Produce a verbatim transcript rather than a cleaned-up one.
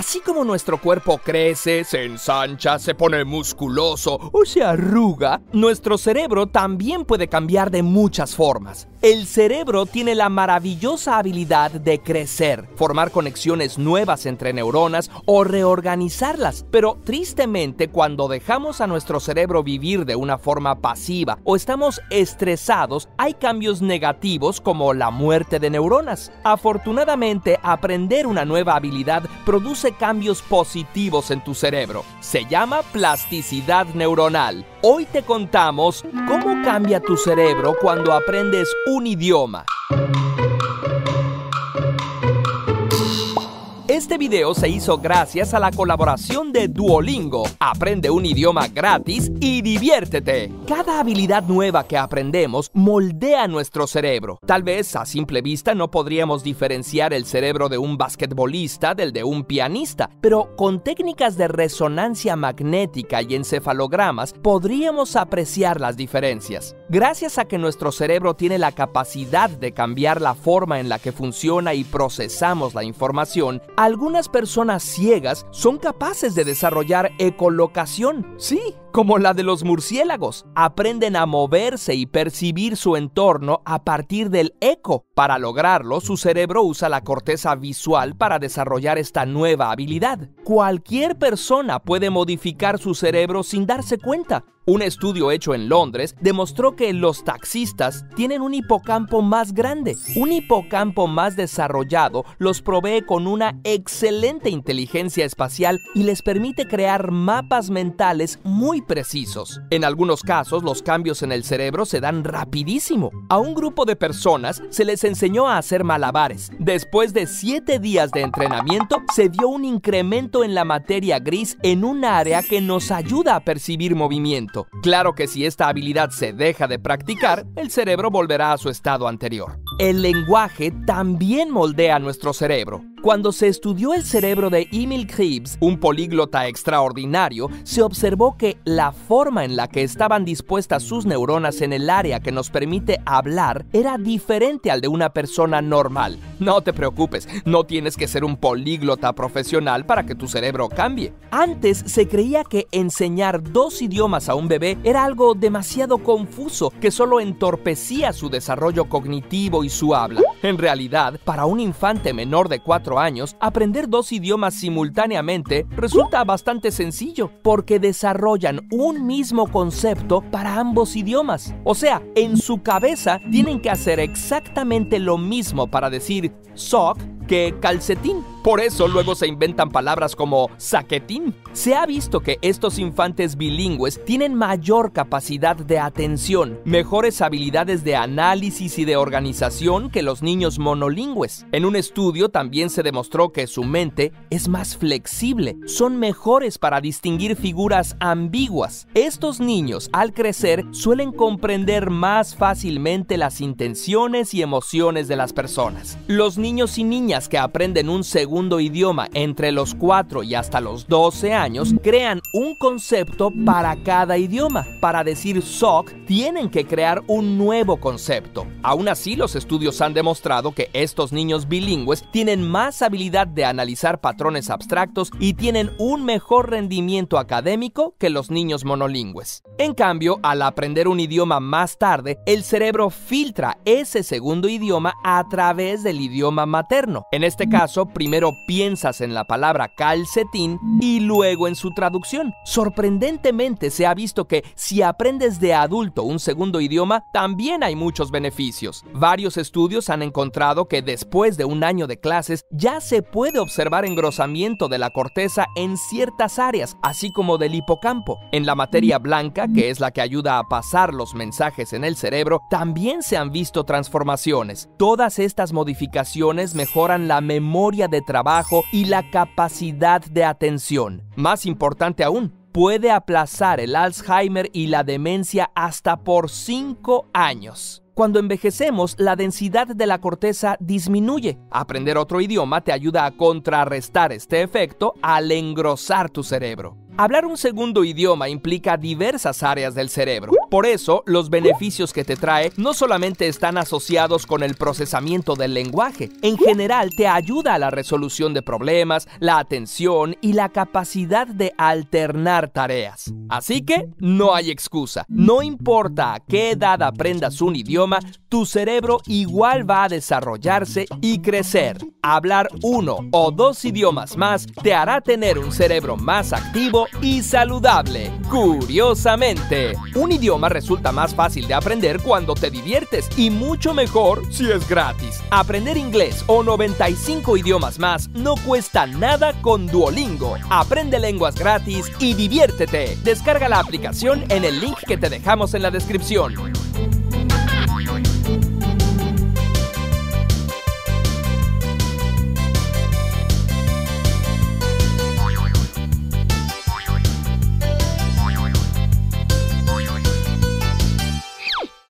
Así como nuestro cuerpo crece, se ensancha, se pone musculoso o se arruga, nuestro cerebro también puede cambiar de muchas formas. El cerebro tiene la maravillosa habilidad de crecer, formar conexiones nuevas entre neuronas o reorganizarlas. Pero tristemente, cuando dejamos a nuestro cerebro vivir de una forma pasiva o estamos estresados, hay cambios negativos como la muerte de neuronas. Afortunadamente, aprender una nueva habilidad produce cambios positivos en tu cerebro. Se llama plasticidad neuronal. Hoy te contamos cómo cambia tu cerebro cuando aprendes un idioma. Este video se hizo gracias a la colaboración de Duolingo. Aprende un idioma gratis y diviértete. Cada habilidad nueva que aprendemos moldea nuestro cerebro. Tal vez a simple vista no podríamos diferenciar el cerebro de un basquetbolista del de un pianista, pero con técnicas de resonancia magnética y encefalogramas podríamos apreciar las diferencias. Gracias a que nuestro cerebro tiene la capacidad de cambiar la forma en la que funciona y procesamos la información, algunas personas ciegas son capaces de desarrollar ecolocación. Sí, como la de los murciélagos. Aprenden a moverse y percibir su entorno a partir del eco. Para lograrlo, su cerebro usa la corteza visual para desarrollar esta nueva habilidad. Cualquier persona puede modificar su cerebro sin darse cuenta. Un estudio hecho en Londres demostró que los taxistas tienen un hipocampo más grande. Un hipocampo más desarrollado los provee con una excelente inteligencia espacial y les permite crear mapas mentales muy precisos. En algunos casos, los cambios en el cerebro se dan rapidísimo. A un grupo de personas se les enseñó a hacer malabares. Después de siete días de entrenamiento, se dio un incremento en la materia gris en un área que nos ayuda a percibir movimiento. Claro que si esta habilidad se deja de practicar, el cerebro volverá a su estado anterior. El lenguaje también moldea nuestro cerebro. Cuando se estudió el cerebro de Emil Krebs, un políglota extraordinario, se observó que la forma en la que estaban dispuestas sus neuronas en el área que nos permite hablar era diferente al de una persona normal. No te preocupes, no tienes que ser un políglota profesional para que tu cerebro cambie. Antes se creía que enseñar dos idiomas a un bebé era algo demasiado confuso, que solo entorpecía su desarrollo cognitivo y su habla. En realidad, para un infante menor de cuatro años, aprender dos idiomas simultáneamente resulta bastante sencillo porque desarrollan un mismo concepto para ambos idiomas. O sea, en su cabeza tienen que hacer exactamente lo mismo para decir sock que calcetín. Por eso luego se inventan palabras como saquetín. Se ha visto que estos infantes bilingües tienen mayor capacidad de atención, mejores habilidades de análisis y de organización que los niños monolingües. En un estudio también se demostró que su mente es más flexible, son mejores para distinguir figuras ambiguas. Estos niños, al crecer, suelen comprender más fácilmente las intenciones y emociones de las personas. Los niños y niñas que aprenden un segundo idioma entre los cuatro y hasta los doce años crean un concepto para cada idioma. Para decir sock tienen que crear un nuevo concepto. Aún así, los estudios han demostrado que estos niños bilingües tienen más habilidad de analizar patrones abstractos y tienen un mejor rendimiento académico que los niños monolingües. En cambio, al aprender un idioma más tarde, el cerebro filtra ese segundo idioma a través del idioma materno. En este caso, primero piensas en la palabra calcetín y luego en su traducción. Sorprendentemente, se ha visto que si aprendes de adulto un segundo idioma, también hay muchos beneficios. Varios estudios han encontrado que después de un año de clases, ya se puede observar engrosamiento de la corteza en ciertas áreas, así como del hipocampo. En la materia blanca, que es la que ayuda a pasar los mensajes en el cerebro, también se han visto transformaciones. Todas estas modificaciones mejoran la memoria de trabajo y la capacidad de atención. Más importante aún, puede aplazar el Alzheimer y la demencia hasta por cinco años. Cuando envejecemos, la densidad de la corteza disminuye. Aprender otro idioma te ayuda a contrarrestar este efecto al engrosar tu cerebro. Hablar un segundo idioma implica diversas áreas del cerebro. Por eso, los beneficios que te trae no solamente están asociados con el procesamiento del lenguaje. En general, te ayuda a la resolución de problemas, la atención y la capacidad de alternar tareas. Así que no hay excusa. No importa a qué edad aprendas un idioma, tu cerebro igual va a desarrollarse y crecer. Hablar uno o dos idiomas más te hará tener un cerebro más activo y saludable. Curiosamente, un idioma resulta más fácil de aprender cuando te diviertes y mucho mejor si es gratis. Aprender inglés o noventa y cinco idiomas más no cuesta nada con Duolingo. Aprende lenguas gratis y diviértete. Descarga la aplicación en el link que te dejamos en la descripción.